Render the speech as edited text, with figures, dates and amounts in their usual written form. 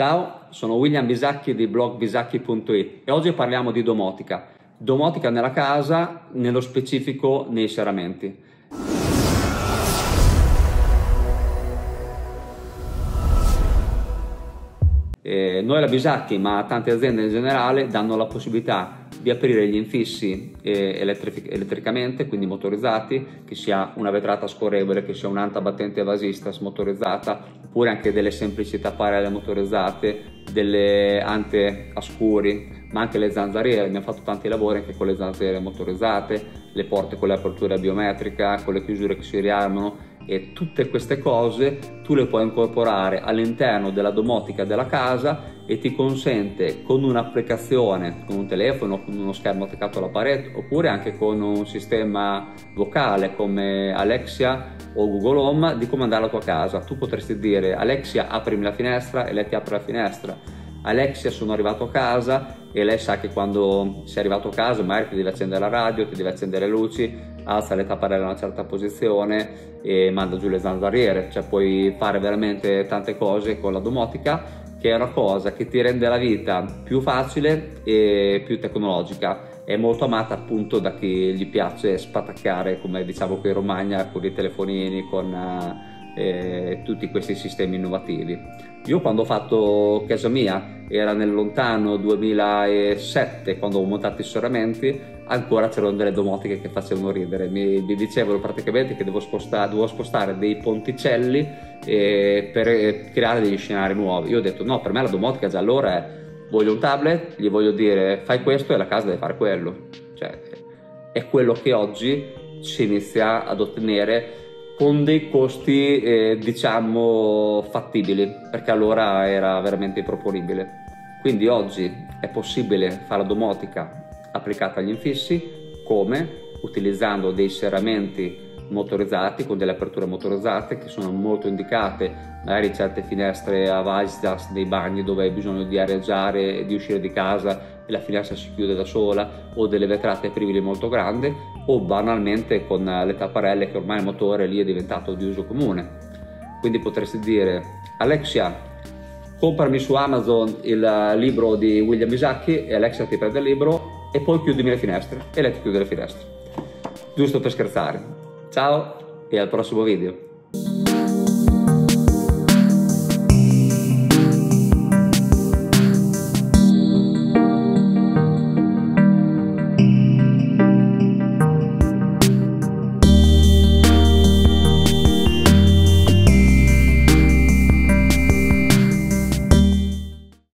Ciao, sono William Bisacchi di blogbisacchi.it e oggi parliamo di domotica. Domotica nella casa, nello specifico nei serramenti. Noi alla Bisacchi, ma tante aziende in generale, danno la possibilità di aprire gli infissi elettricamente, quindi motorizzati, che sia una vetrata scorrevole, che sia un'anta battente evasista smotorizzata, oppure anche delle semplici tapparelle motorizzate, delle ante a scuri, ma anche le zanzariere. Abbiamo fatto tanti lavori anche con le zanzariere motorizzate, le porte con le aperture biometriche, con le chiusure che si riarmano, e tutte queste cose tu le puoi incorporare all'interno della domotica della casa e ti consente, con un'applicazione, con un telefono, con uno schermo attaccato alla parete, oppure anche con un sistema vocale come Alexa o Google Home, di comandare la tua casa. Tu potresti dire: Alexa, aprimi la finestra, e lei ti apre la finestra. Alexa, sono arrivato a casa, e lei sa che quando sei arrivato a casa magari ti devi accendere la radio, ti devi accendere le luci, alza le tapparelle in una certa posizione e manda giù le zanzariere. Cioè, puoi fare veramente tante cose con la domotica, che è una cosa che ti rende la vita più facile e più tecnologica. È molto amata appunto da chi gli piace spattaccare, come diciamo qui in Romagna, con i telefonini, con tutti questi sistemi innovativi. Io, quando ho fatto casa mia, era nel lontano 2007, quando ho montato i serramenti, ancora c'erano delle domotiche che facevano ridere. Mi dicevano praticamente che dovevo spostare dei ponticelli per creare degli scenari nuovi. Io ho detto no, per me la domotica già allora è: voglio un tablet, gli voglio dire fai questo e la casa deve fare quello. Cioè, è quello che oggi si inizia ad ottenere con dei costi diciamo fattibili, perché allora era veramente improponibile. Quindi oggi è possibile fare la domotica applicata agli infissi, come utilizzando dei serramenti motorizzati con delle aperture motorizzate, che sono molto indicate magari certe finestre a vasistas dei bagni, dove hai bisogno di areggiare e di uscire di casa e la finestra si chiude da sola, o delle vetrate prive molto grandi, o banalmente con le tapparelle, che ormai il motore lì è diventato di uso comune. Quindi potresti dire: Alexa, comprami su Amazon il libro di William Bisacchi, e Alexa ti prende il libro, e poi chiudimi le finestre, e lei ti chiude le finestre. Giusto per scherzare. Ciao e al prossimo video.